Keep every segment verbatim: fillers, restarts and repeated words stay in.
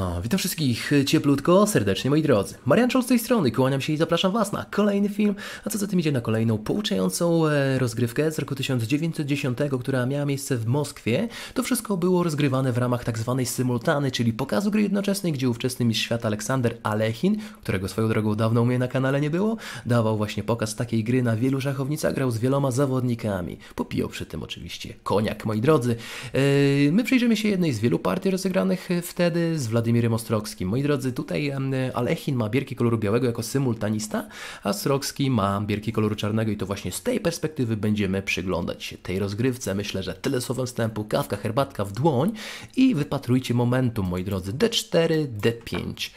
O, witam wszystkich cieplutko, serdecznie moi drodzy. Marian Czoł z tej strony, kłaniam się i zapraszam Was na kolejny film, a co za tym idzie na kolejną pouczającą rozgrywkę z roku tysiąc dziewięćset dziesiątego, która miała miejsce w Moskwie. To wszystko było rozgrywane w ramach tak zwanej symultany, czyli pokazu gry jednoczesnej, gdzie ówczesny mistrz świata Aleksander Alechin, którego swoją drogą dawno u mnie na kanale nie było, dawał właśnie pokaz takiej gry na wielu szachownicach, grał z wieloma zawodnikami. Popijał przy tym oczywiście koniak, moi drodzy. Yy, my przyjrzymy się jednej z wielu partii rozegranych wtedy z Vlad Władimirem Ostrogskim. Moi drodzy, tutaj Alechin ma bierki koloru białego jako symultanista, a Ostrogski ma bierki koloru czarnego i to właśnie z tej perspektywy będziemy przyglądać się tej rozgrywce. Myślę, że tyle słowem wstępu, kawka, herbatka w dłoń i wypatrujcie momentum, moi drodzy. D cztery, D pięć.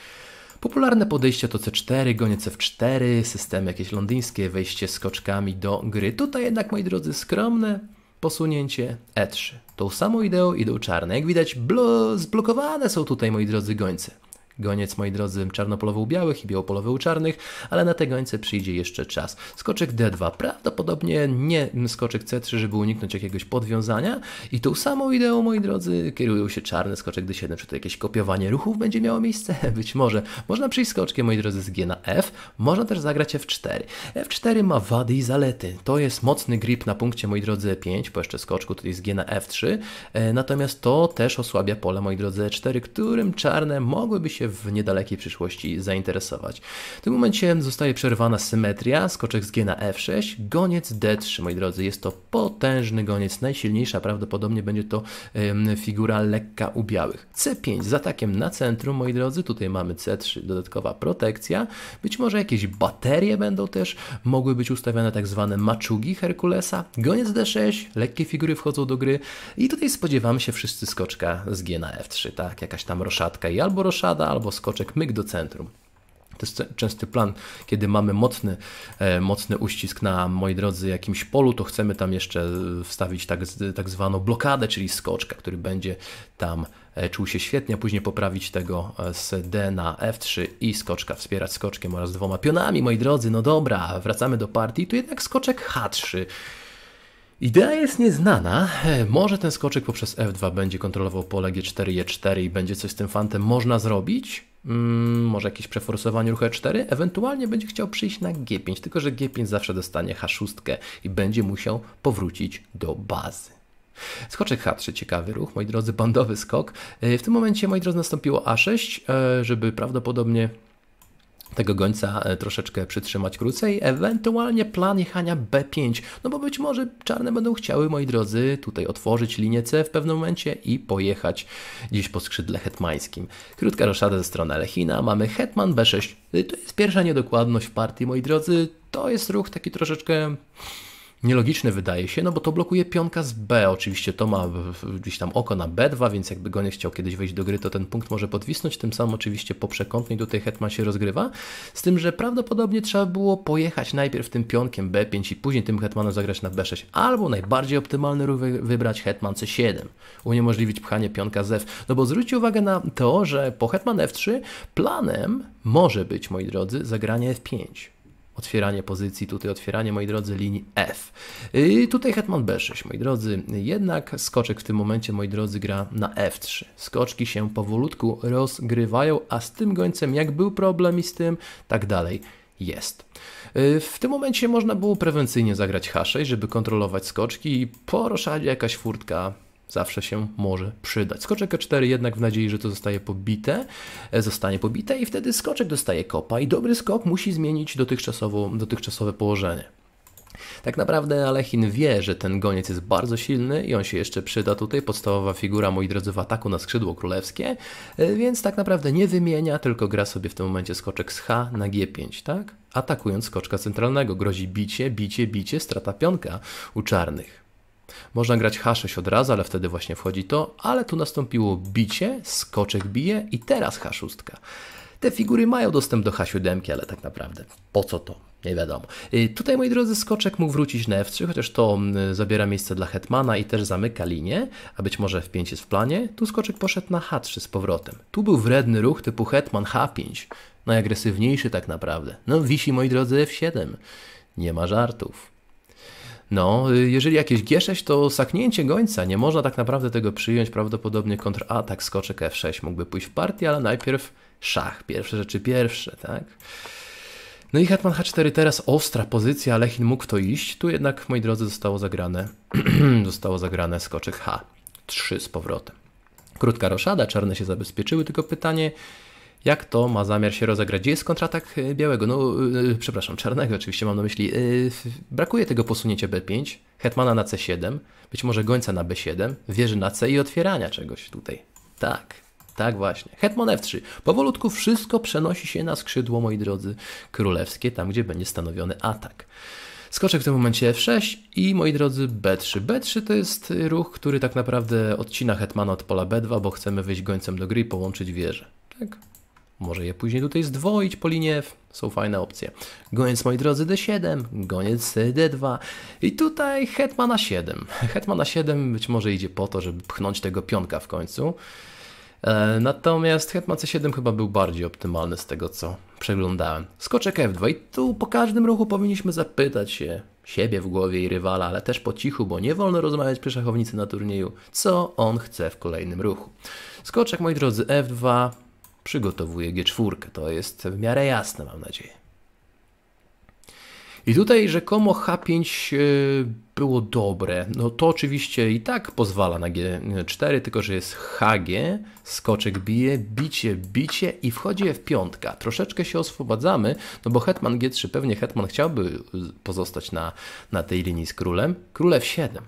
Popularne podejście to C cztery, goniec F cztery, systemy jakieś londyńskie, wejście skoczkami do gry. Tutaj jednak, moi drodzy, skromne posunięcie E trzy. Tą samą ideą idą czarne. Jak widać, zblokowane są tutaj, moi drodzy, gońce. Goniec, moi drodzy, czarnopolowy u białych i białopolowy u czarnych, ale na te gońce przyjdzie jeszcze czas. Skoczek D dwa, prawdopodobnie nie skoczek C trzy, żeby uniknąć jakiegoś podwiązania. I tą samą ideą, moi drodzy, kierują się czarne, skoczek D siedem. Czy to jakieś kopiowanie ruchów będzie miało miejsce? Być może. Można przyjść skoczkiem, moi drodzy, z G na F. Można też zagrać F cztery. F cztery ma wady i zalety. To jest mocny grip na punkcie, moi drodzy, E pięć, po jeszcze skoczku, tutaj z G na F trzy. Natomiast to też osłabia pole, moi drodzy, E cztery, którym czarne mogłyby się w niedalekiej przyszłości zainteresować. W tym momencie zostaje przerwana symetria, skoczek z G na F sześć, goniec D trzy, moi drodzy, jest to potężny goniec, najsilniejsza, prawdopodobnie będzie to ym, figura lekka u białych. C pięć z atakiem na centrum, moi drodzy, tutaj mamy C trzy, dodatkowa protekcja, być może jakieś baterie będą też, mogły być ustawiane tak zwane maczugi Herkulesa, goniec D sześć, lekkie figury wchodzą do gry i tutaj spodziewamy się wszyscy skoczka z G na F trzy, tak, jakaś tam roszadka i albo roszada, albo skoczek myk do centrum. To jest częsty plan, kiedy mamy mocny, e, mocny uścisk na, moi drodzy, jakimś polu, to chcemy tam jeszcze wstawić tak, tak zwaną blokadę, czyli skoczka, który będzie tam e, czuł się świetnie, a później poprawić tego z D na F trzy i skoczka, wspierać skoczkiem oraz dwoma pionami, moi drodzy. No dobra, wracamy do partii, tu jednak skoczek H trzy. Idea jest nieznana, może ten skoczek poprzez F dwa będzie kontrolował pole G cztery, E cztery i będzie coś z tym fantem można zrobić. Hmm, może jakieś przeforsowanie ruchu E cztery, ewentualnie będzie chciał przyjść na G pięć, tylko że G pięć zawsze dostanie H sześć i będzie musiał powrócić do bazy. Skoczek H trzy, ciekawy ruch, moi drodzy, bandowy skok. W tym momencie, moi drodzy, nastąpiło A sześć, żeby prawdopodobnie tego gońca troszeczkę przytrzymać krócej, ewentualnie plan jechania B pięć, no bo być może czarne będą chciały, moi drodzy, tutaj otworzyć linię C w pewnym momencie i pojechać gdzieś po skrzydle hetmańskim. Krótka roszada ze strony Alechina, mamy hetman B sześć, to jest pierwsza niedokładność w partii, moi drodzy, to jest ruch taki troszeczkę nielogiczny wydaje się, no bo to blokuje pionka z B, oczywiście to ma gdzieś tam oko na B dwa, więc jakby go nie chciał kiedyś wejść do gry, to ten punkt może podwisnąć, tym samym oczywiście po przekątnej tutaj hetman się rozgrywa, z tym, że prawdopodobnie trzeba było pojechać najpierw tym pionkiem B pięć i później tym hetmanem zagrać na B sześć, albo najbardziej optymalny ruch wybrać hetman C siedem, uniemożliwić pchanie pionka z F, no bo zwróćcie uwagę na to, że po hetman F trzy planem może być, moi drodzy, zagranie F pięć. Otwieranie pozycji, tutaj otwieranie, moi drodzy, linii F. Yy, tutaj hetman B sześć, moi drodzy. Jednak skoczek w tym momencie, moi drodzy, gra na F trzy. Skoczki się powolutku rozgrywają, a z tym gońcem, jak był problem i z tym, tak dalej jest. Yy, w tym momencie można było prewencyjnie zagrać H sześć, żeby kontrolować skoczki i po roszadzie jakaś furtka zawsze się może przydać. Skoczek E cztery jednak w nadziei, że to zostaje pobite, zostanie pobite i wtedy skoczek dostaje kopa i dobry skok musi zmienić dotychczasową, dotychczasowe położenie. Tak naprawdę Alechin wie, że ten goniec jest bardzo silny i on się jeszcze przyda tutaj, podstawowa figura, moi drodzy, w ataku na skrzydło królewskie, więc tak naprawdę nie wymienia, tylko gra sobie w tym momencie skoczek z H na G pięć, tak? Atakując skoczka centralnego, grozi bicie, bicie, bicie, strata pionka u czarnych. Można grać H sześć od razu, ale wtedy właśnie wchodzi to, ale tu nastąpiło bicie, skoczek bije i teraz H sześć. Te figury mają dostęp do H siedem, ale tak naprawdę po co to? Nie wiadomo. Tutaj, moi drodzy, skoczek mógł wrócić na F trzy, chociaż to zabiera miejsce dla hetmana i też zamyka linię, a być może F pięć jest w planie. Tu skoczek poszedł na H trzy z powrotem. Tu był wredny ruch typu hetman H pięć, najagresywniejszy tak naprawdę. No wisi, moi drodzy, F siedem. Nie ma żartów. No, jeżeli jakieś G sześć, to saknięcie gońca. Nie można tak naprawdę tego przyjąć. Prawdopodobnie kontratak, skoczek F sześć mógłby pójść w partię, ale najpierw szach. Pierwsze rzeczy pierwsze, tak? No i hetman H cztery teraz ostra pozycja, Alechin mógł w to iść. Tu jednak, moi drodzy, zostało zagrane, zostało zagrane skoczek H trzy z powrotem. Krótka roszada, czarne się zabezpieczyły, tylko pytanie, jak to ma zamiar się rozegrać? Gdzie jest kontratak białego? No, yy, przepraszam, czarnego oczywiście mam na myśli. Yy, brakuje tego posunięcia B pięć, hetmana na C siedem, być może gońca na B siedem, wieży na C i otwierania czegoś tutaj. Tak. Tak właśnie. Hetman F trzy. Powolutku wszystko przenosi się na skrzydło, moi drodzy, królewskie, tam gdzie będzie stanowiony atak. Skoczek w tym momencie F sześć i, moi drodzy, B trzy. B trzy to jest ruch, który tak naprawdę odcina hetmana od pola B dwa, bo chcemy wyjść gońcem do gry i połączyć wieże. Tak? Może je później tutaj zdwoić po linii F. Są fajne opcje. Goniec, moi drodzy, D siedem, goniec D dwa i tutaj hetman A siedem. Hetman A siedem być może idzie po to, żeby pchnąć tego pionka w końcu. Natomiast hetman C siedem chyba był bardziej optymalny z tego, co przeglądałem. Skoczek F dwa i tu po każdym ruchu powinniśmy zapytać się siebie w głowie i rywala, ale też po cichu, bo nie wolno rozmawiać przy szachownicy na turnieju, co on chce w kolejnym ruchu. Skoczek, moi drodzy, F dwa przygotowuje G cztery. To jest w miarę jasne, mam nadzieję. I tutaj rzekomo H pięć było dobre. No to oczywiście i tak pozwala na G cztery, tylko że jest H G, skoczek bije, bicie, bicie i wchodzi F pięć. Troszeczkę się oswobadzamy, no bo hetman G trzy, pewnie hetman chciałby pozostać na, na tej linii z królem. Król F siedem.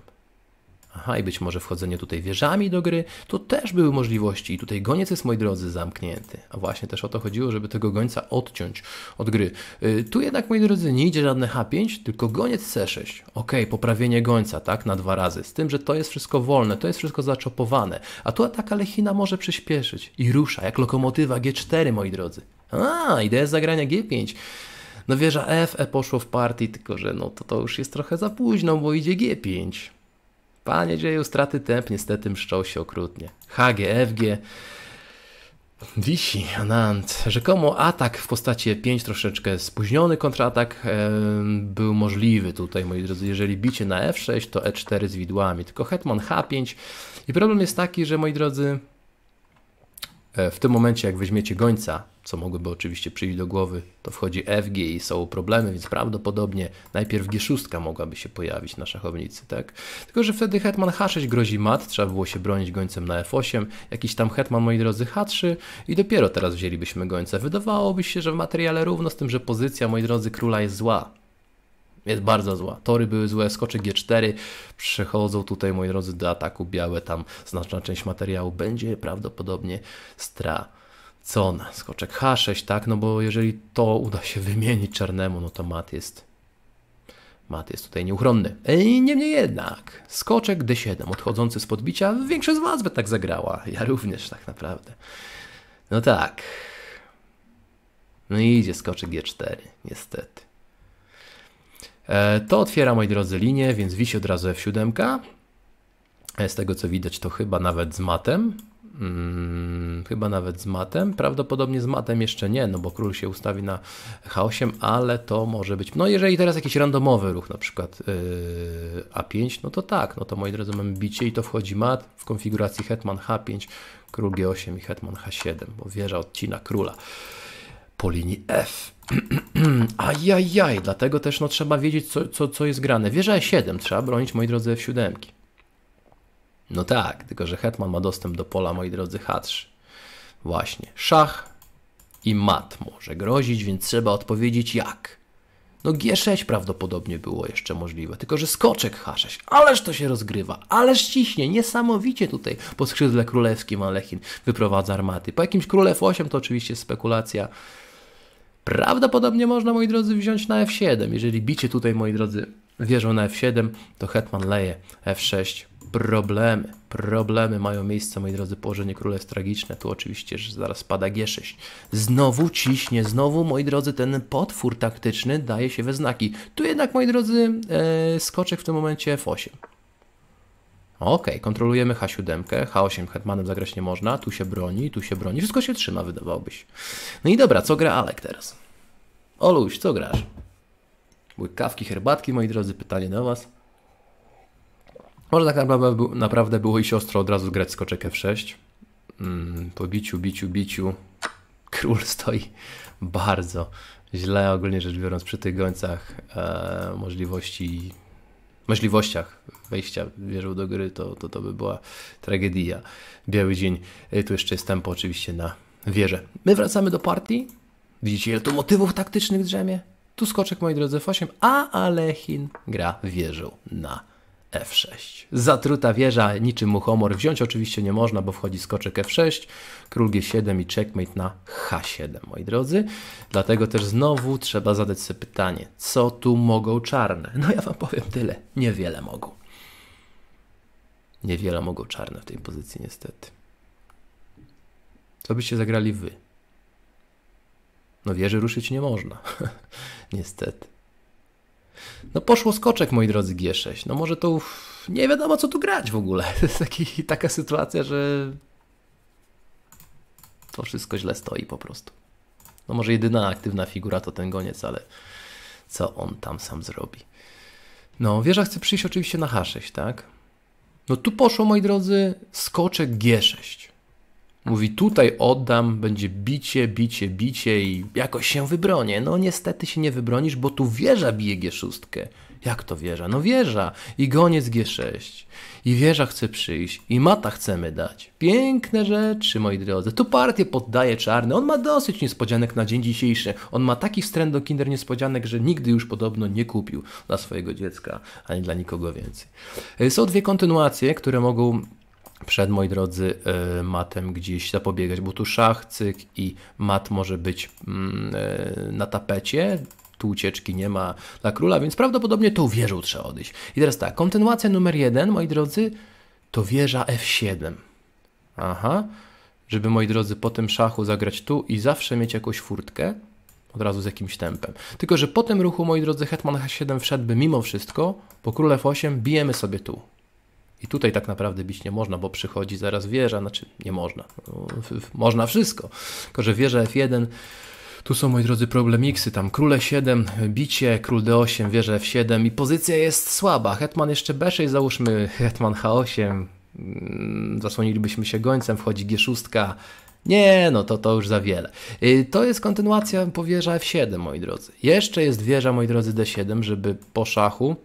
Aha, i być może wchodzenie tutaj wieżami do gry, to też były możliwości. I tutaj goniec jest, moi drodzy, zamknięty. A właśnie też o to chodziło, żeby tego gońca odciąć od gry. Yy, tu jednak, moi drodzy, nie idzie żadne H pięć, tylko goniec C sześć. Ok, poprawienie gońca, tak, na dwa razy. Z tym, że to jest wszystko wolne, to jest wszystko zaczopowane. A tu atak Alechina może przyspieszyć. I rusza, jak lokomotywa G cztery, moi drodzy. A, idea zagrania G pięć. No wieża F, E poszło w partii, tylko że no to, to już jest trochę za późno, bo idzie G pięć. Panie dzieje, straty temp niestety mszczą się okrutnie. H G, F G, wisi, Anand. Rzekomo atak w postaci E pięć, troszeczkę spóźniony kontratak e, był możliwy tutaj, moi drodzy. Jeżeli bicie na F sześć, to E cztery z widłami, tylko hetman H pięć. I problem jest taki, że, moi drodzy, e, w tym momencie, jak weźmiecie gońca, co mogłyby oczywiście przyjść do głowy, to wchodzi F G i są problemy, więc prawdopodobnie najpierw G sześć mogłaby się pojawić na szachownicy, tak? Tylko że wtedy hetman H sześć grozi mat, trzeba było się bronić gońcem na F osiem, jakiś tam hetman, moi drodzy, H trzy i dopiero teraz wzięlibyśmy gońca. Wydawałoby się, że w materiale równo, z tym, że pozycja, moi drodzy, króla jest zła. Jest bardzo zła. Tory były złe, skoczek G cztery, przechodzą tutaj, moi drodzy, do ataku białe, tam znaczna część materiału będzie prawdopodobnie stra. Co na skoczek H sześć, tak? No bo jeżeli to uda się wymienić czarnemu, no to mat jest, mat jest tutaj nieuchronny. Ej, niemniej jednak, skoczek D siedem, odchodzący z podbicia, większość z was by tak zagrała. Ja również tak naprawdę. No tak. No i idzie skoczek G cztery, niestety. E, to otwiera, moi drodzy, linię, więc wisi od razu F siedem. Z tego, co widać, to chyba nawet z matem. Hmm, chyba nawet z matem. Prawdopodobnie z matem jeszcze nie, no bo król się ustawi na H osiem, ale to może być... No jeżeli teraz jakiś randomowy ruch, na przykład yy, A pięć, no to tak, no to, moi drodzy, mamy bicie i to wchodzi mat w konfiguracji hetman H pięć, król G osiem i hetman H siedem, bo wieża odcina króla po linii F. Ajajaj, dlatego też no, trzeba wiedzieć, co, co, co jest grane. Wieża E siedem, trzeba bronić, moi drodzy, F siedem. No tak, tylko że hetman ma dostęp do pola, moi drodzy, H trzy. Właśnie, szach i mat może grozić, więc trzeba odpowiedzieć jak. No G sześć prawdopodobnie było jeszcze możliwe, tylko że skoczek H sześć. Ależ to się rozgrywa, ależ ciśnie, niesamowicie tutaj po skrzydle królewskim Alechin wyprowadza armaty. Po jakimś króle F osiem to oczywiście spekulacja. Prawdopodobnie można, moi drodzy, wziąć na F siedem. Jeżeli bicie tutaj, moi drodzy, wieżą na F siedem, to hetman leje F sześć. Problemy, problemy mają miejsce, moi drodzy, położenie króla jest tragiczne. Tu oczywiście, że zaraz pada G sześć. Znowu ciśnie, znowu, moi drodzy, ten potwór taktyczny daje się we znaki. Tu jednak, moi drodzy, e, skoczek w tym momencie F osiem. Ok, kontrolujemy H siedem, H osiem hetmanem zagrać nie można, tu się broni, tu się broni, wszystko się trzyma, wydawałoby się. No i dobra, co gra Alek teraz? Oluś, co grasz? Łykawki, herbatki, moi drodzy, pytanie do was. Może tak naprawdę, naprawdę było i siostro od razu grać skoczek F sześć. Mm, po biciu, biciu, biciu. Król stoi bardzo źle, ogólnie rzecz biorąc, przy tych gońcach e, możliwości, możliwościach wejścia wieżą do gry, to, to, to by była tragedia. Biały dzień, e, tu jeszcze jest tempo oczywiście na wieżę. My wracamy do partii. Widzicie, ile tu motywów taktycznych drzemie. Tu skoczek, moi drodzy, F osiem, a Alechin gra wieżą na F sześć. Zatruta wieża, niczym muchomor. Wziąć oczywiście nie można, bo wchodzi skoczek F sześć, król G siedem i checkmate na H siedem, moi drodzy. Dlatego też znowu trzeba zadać sobie pytanie, co tu mogą czarne? No ja wam powiem tyle, niewiele mogą. Niewiele mogą czarne w tej pozycji niestety. Co byście zagrali wy? No wieży ruszyć nie można, niestety. No poszło skoczek, moi drodzy, G sześć. No może to nie wiadomo, co tu grać w ogóle. To jest taki, taka sytuacja, że to wszystko źle stoi po prostu. No może jedyna aktywna figura to ten goniec, ale co on tam sam zrobi? No wieża chce przyjść oczywiście na H sześć, tak? No tu poszło, moi drodzy, skoczek G sześć. Mówi, tutaj oddam, będzie bicie, bicie, bicie i jakoś się wybronię. No niestety się nie wybronisz, bo tu wieża bije G sześć. Jak to wieża? No wieża. I goniec G sześć. I wieża chce przyjść. I mata chcemy dać. Piękne rzeczy, moi drodzy. Tu partię poddaje czarny. On ma dosyć niespodzianek na dzień dzisiejszy. On ma taki wstręt do kinder niespodzianek, że nigdy już podobno nie kupił dla swojego dziecka, ani dla nikogo więcej. Są dwie kontynuacje, które mogą przed, moi drodzy, matem gdzieś zapobiegać, bo tu szach, cyk i mat może być na tapecie, tu ucieczki nie ma dla króla, więc prawdopodobnie tą wieżą trzeba odejść. I teraz tak, kontynuacja numer jeden, moi drodzy, to wieża F siedem. Aha, żeby, moi drodzy, po tym szachu zagrać tu i zawsze mieć jakąś furtkę, od razu z jakimś tempem. Tylko że po tym ruchu, moi drodzy, hetman H siedem wszedłby mimo wszystko, po król F osiem bijemy sobie tu. I tutaj tak naprawdę bić nie można, bo przychodzi zaraz wieża, znaczy nie można, no, można wszystko, tylko że wieża F jeden, tu są, moi drodzy, problemiksy, tam król E siedem, bicie, król D osiem, wieża F siedem i pozycja jest słaba, hetman jeszcze B sześć załóżmy, hetman H osiem, zasłonilibyśmy się gońcem, wchodzi G sześć, nie, no to to już za wiele. To jest kontynuacja po wieża F siedem, moi drodzy. Jeszcze jest wieża, moi drodzy, D siedem, żeby po szachu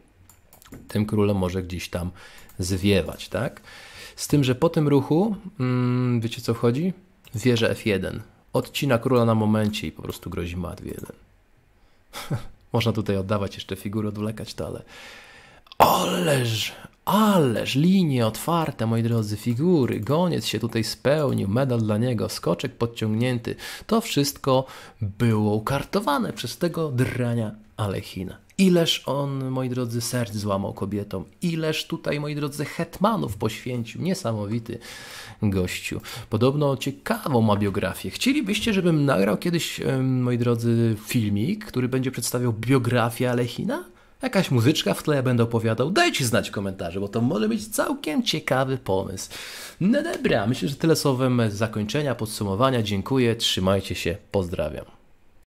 tym królem może gdzieś tam zwiewać, tak? Z tym, że po tym ruchu, mm, wiecie co wchodzi? Wieża F jeden. Odcina króla na momencie i po prostu grozi mat F jeden. Można tutaj oddawać jeszcze figury, odwlekać to, ale... Ależ, ależ, linie otwarte, moi drodzy, figury, goniec się tutaj spełnił, medal dla niego, skoczek podciągnięty. To wszystko było ukartowane przez tego drania Alechina. Ileż on, moi drodzy, serc złamał kobietom, ileż tutaj, moi drodzy, hetmanów poświęcił, niesamowity gościu. Podobno ciekawą ma biografię. Chcielibyście, żebym nagrał kiedyś, moi drodzy, filmik, który będzie przedstawiał biografię Alechina? Jakaś muzyczka w tle będę opowiadał? Dajcie znać w komentarzu, bo to może być całkiem ciekawy pomysł. No dobra, myślę, że tyle słowem zakończenia, podsumowania. Dziękuję, trzymajcie się, pozdrawiam.